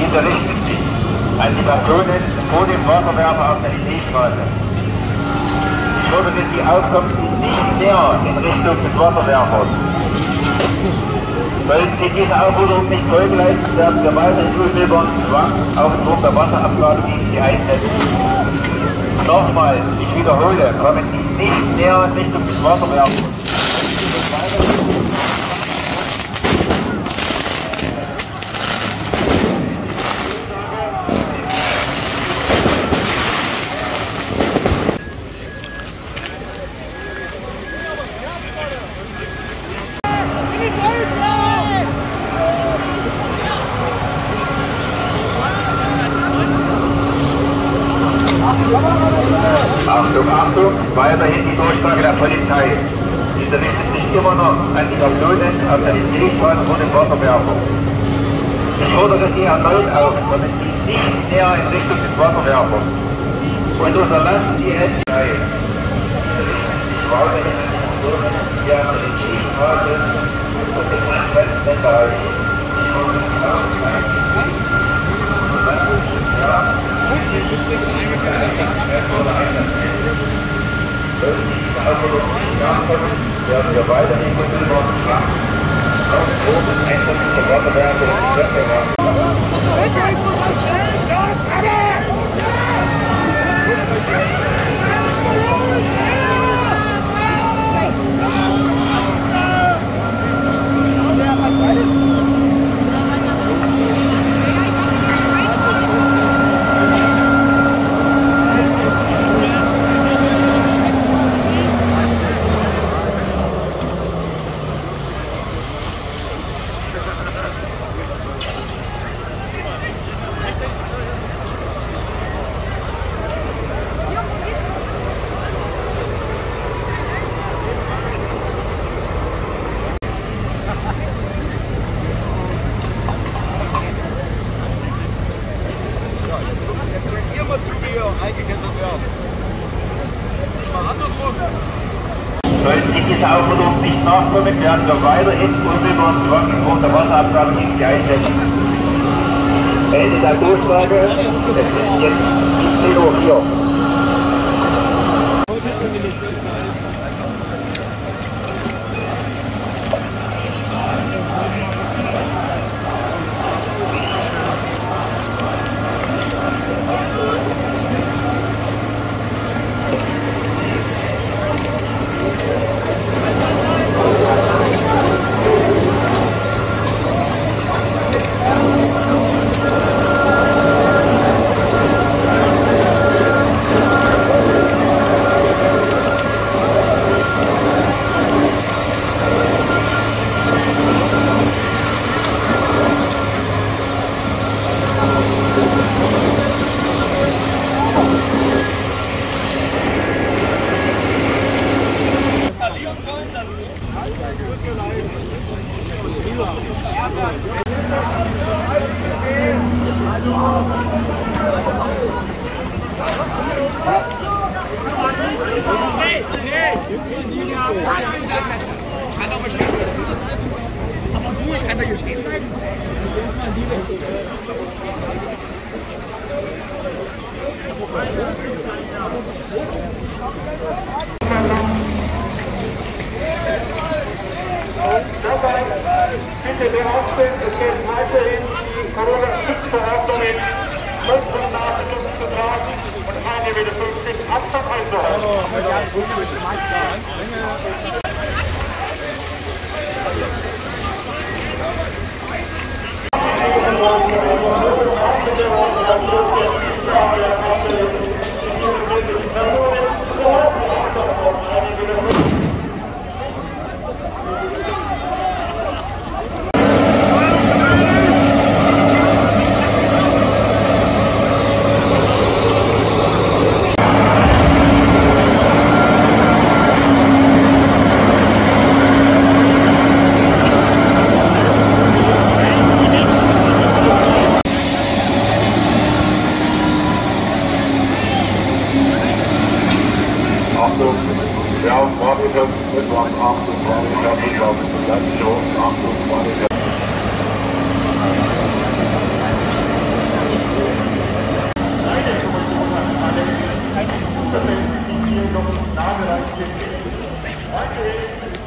Dieser richtet sich an die Personen vor dem Wasserwerfer auf der Ideestraße. Ich würde dass die Aufkommen nicht näher in Richtung des Wasserwerfers. Sollten Sie diese Aufforderung nicht Folge leisten, werden wir weiter in Schulsilbern Zwang auf den Druck der Wasserabgabe gegen Sie einsetzen. Nochmal, ich wiederhole, kommen Sie nicht näher in Richtung des Wasserwerfers. Achtung, Achtung, weiterhin die Durchsage der Polizei. Diese richtet sich immer noch an die Personen auf der Ideestraße vor dem Wasserwerfer. Ich fordere Sie erneut auf, damit Sie nicht näher in Richtung des Wasserwerfers und unterlassen die Endrei. Diese richtet sich weiterhin an die Personen, die auf der Ideestraße und den Anfällen erreichen. Ich fordere Sie auf, werden wir weiterhin mit dem Wasserwerfer auf den Boden des Einsatzes der Wasserwerfer und des Wasserwerfers. Sollten Sie diese Aufforderung nicht nachkommen, werden wir weiterhin unmittelbar und vor der Wasserabgabe gegen Sie einsetzen. Ende der Durchsage, es ist jetzt 17:04 Uhr. Ich kann da hier stehen bleiben. Bitte beachten, es gilt weiterhin die Corona-Schutzverordnungen, Schutzmaßnahmen zu tragen und eine wieder 50 Abstand einzuhalten.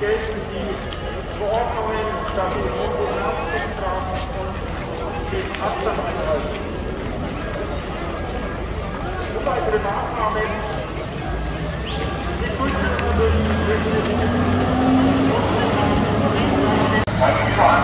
gelten die Verordnungen, da die Grundgesetz und den Abstand einhalten. Und weitere Maßnahmen, die Kultusmittel, die Kultusmittel,